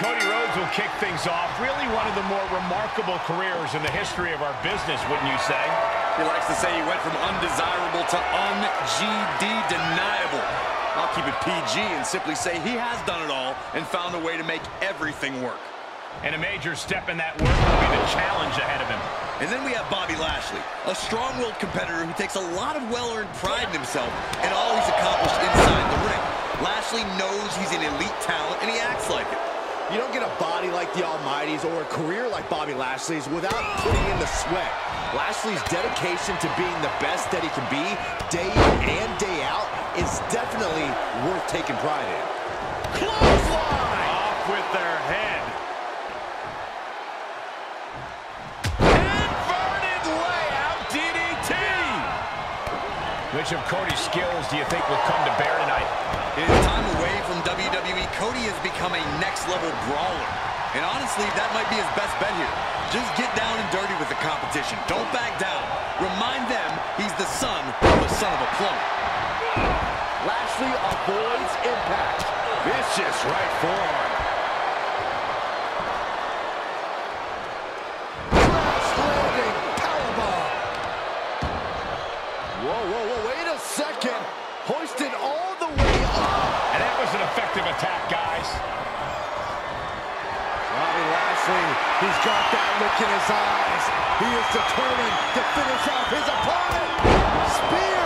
Cody Rhodes will kick things off. Really one of the more remarkable careers in the history of our business, wouldn't you say? He likes to say he went from undesirable to un-GD-deniable. I'll keep it PG and simply say he has done it all and found a way to make everything work. And a major step in that work will be the challenge ahead of him. And then we have Bobby Lashley, a strong-willed competitor who takes a lot of well-earned pride in himself and all he's accomplished inside the ring. Lashley knows he's an elite talent, and he acts like it. You don't get a body like the Almighty's or a career like Bobby Lashley's without putting in the sweat. Lashley's dedication to being the best that he can be, day in and day out, is definitely worth taking pride in. Clothesline! Off with their head. Which of Cody's skills do you think will come to bear tonight? In his time away from WWE, Cody has become a next-level brawler. And honestly, that might be his best bet here. Just get down and dirty with the competition. Don't back down. Remind them he's the son of a son of a plumber. Lashley avoids impact. Vicious right forearm. Crash landing powerbomb. Whoa, whoa, whoa. Second, hoisted all the way up. And that was an effective attack, guys. Bobby Lashley, he's got that look in his eyes. He is determined to finish off his opponent. Spear.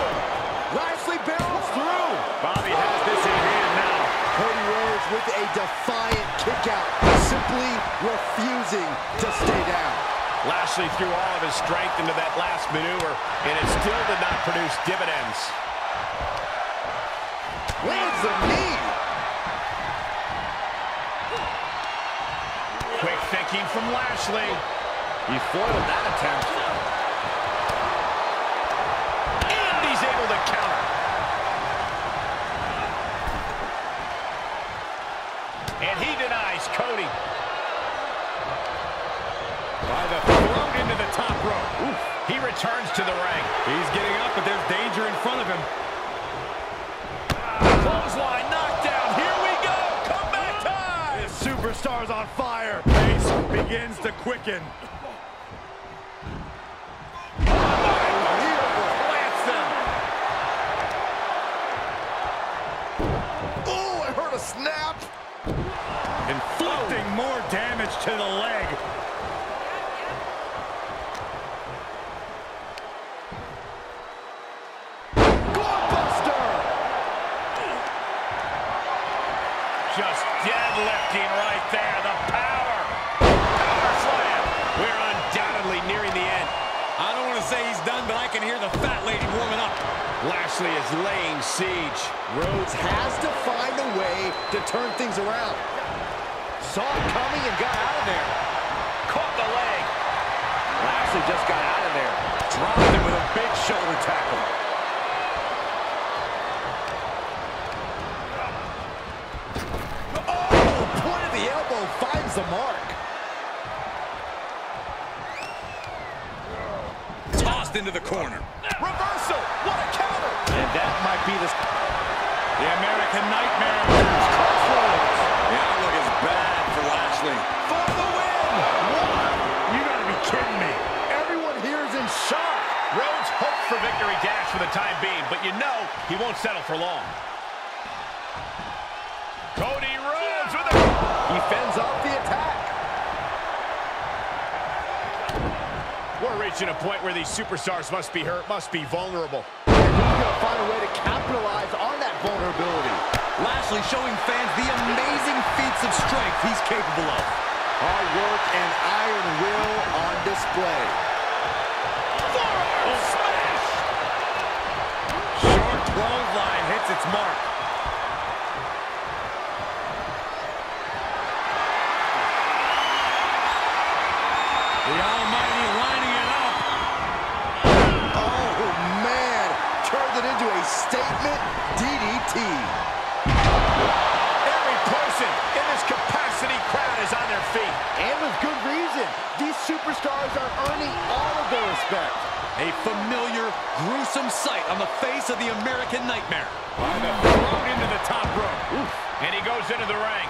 Lashley barrels through. Bobby has this in hand now. Cody Rhodes with a defiant kick out, simply refusing to stay down. Lashley threw all of his strength into that last maneuver, and it still did not produce dividends. Lands the knee. Quick thinking from Lashley. He foiled that attempt. And he's able to counter. And he denies Cody. By the throat into the top rope. Oof. He returns to the ring. He's getting up, but there's danger in front of him. Clothesline, knockdown. Here we go. Comeback time. This superstar's on fire. Pace begins to quicken. Plants them. Oh, I heard a snap. Inflicting more damage to the leg. Just deadlifting right there, the power. Power slam. We're undoubtedly nearing the end. I don't want to say he's done, but I can hear the fat lady warming up. Lashley is laying siege. Rhodes has to find a way to turn things around. Saw it coming and got out of there. Caught the leg. Lashley just got out of there. Dropped him with a big shoulder tackle. Finds the mark. Tossed into the corner. Reversal. What a counter. And that might be the American Nightmare. Crossroads. The outlook is bad for Lashley. For the win. What? You gotta be kidding me. Everyone here is in shock. Rhodes hopes for victory dash for the time being, but you know he won't settle for long. Cody Rhodes with a... He fends off the attack. We're reaching a point where these superstars must be hurt, must be vulnerable. And he's going to find a way to capitalize on that vulnerability. Lashley showing fans the amazing feats of strength he's capable of. Hard work and iron will on display. Forearm smash! Short clothesline hits its mark. The Almighty lining it up. Oh, man. Turned it into a statement DDT. Every person in this capacity crowd is on their feet. And with good reason. These superstars are earning all of their respect. A familiar, gruesome sight on the face of the American Nightmare. By the throat into the top rope. Oof. And he goes into the ring.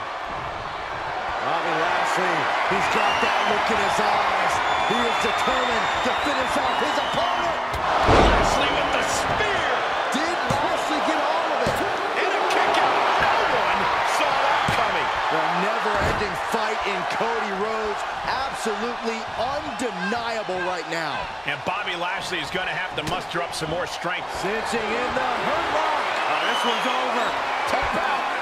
Bobby Lashley, he's got that look in his eyes. He is determined to finish off his opponent. Lashley with the spear. Did Lashley get all of it? And a kick out. No one saw that coming. The never-ending fight in Cody Rhodes. Absolutely undeniable right now. And Bobby Lashley is going to have to muster up some more strength. Cinching in the hurt lock. Oh, this one's over. Tap out.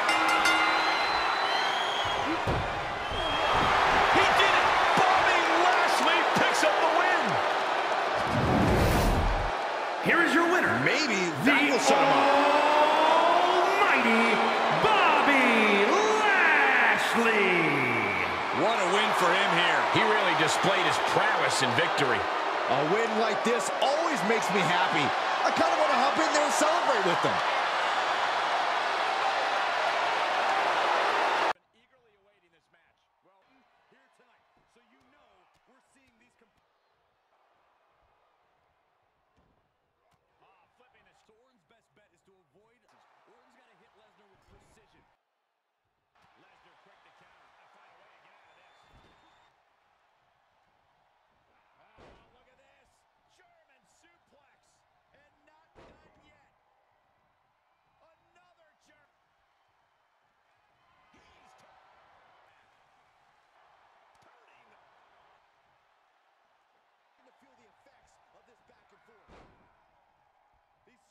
He did it! Bobby Lashley picks up the win! Here is your winner. Maybe the Almighty Bobby Lashley! What a win for him here. He really displayed his prowess in victory. A win like this always makes me happy. I kind of want to hop in there and celebrate with them.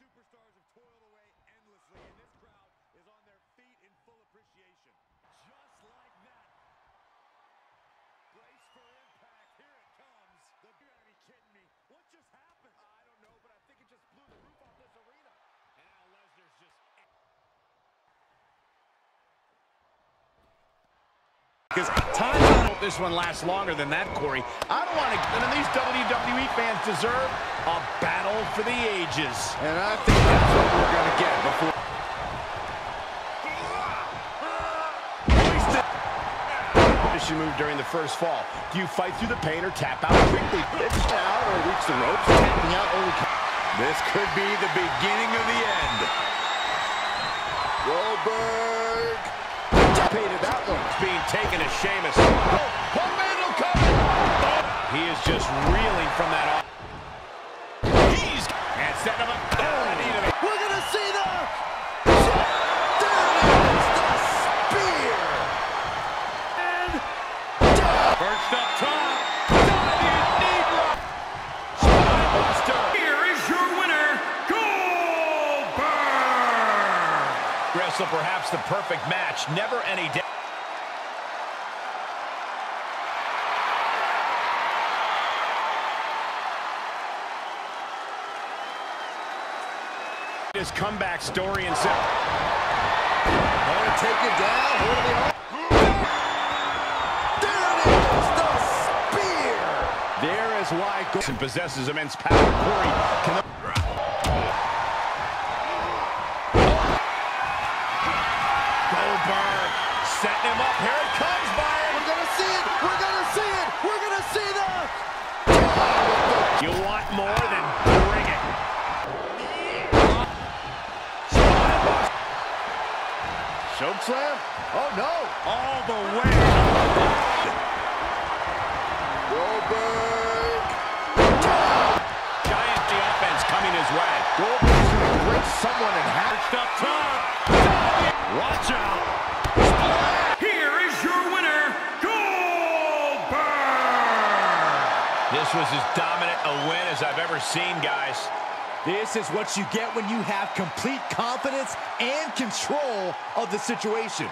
Superstars have toiled away endlessly, and this crowd is on their feet in full appreciation. Just like that. Brace for impact. Here it comes. You gotta be kidding me. What just happened? I don't know, but I think it just blew the roof off this arena. And now Lesnar's just... Because time's out. I hope this one lasts longer than that, Corey. I don't want to... None of these WWE fans deserve... A battle for the ages. And I think that's what we're going to get before. She moved during the first fall. Do you fight through the pain or tap out quickly? It's out or reach the ropes. Tapping out only. This could be the beginning of the end. Goldberg. Dissipated that one. It's being taken to Sheamus. One man will come. He is just reeling from that. Set him up. We're gonna see that. Down is the spear. And down. First up top. Spinebuster. Here is your winner, Goldberg. Wrestle perhaps the perfect match. Never any day. His comeback story and set. Want to take it down? There it is, the spear. There is why Goldberg possesses immense power. Corey can. Goldberg setting him up. Here it comes, Byron. We're gonna see it. We're gonna see it. We're gonna see that. You want more than bring it. Choke slam? Oh no! All the way! Goldberg! Giant, the offense coming his way. Goldberg's gonna break someone in half. Up top! Watch out! Here is your winner, Goldberg! This was as dominant a win as I've ever seen, guys. This is what you get when you have complete confidence and control of the situation.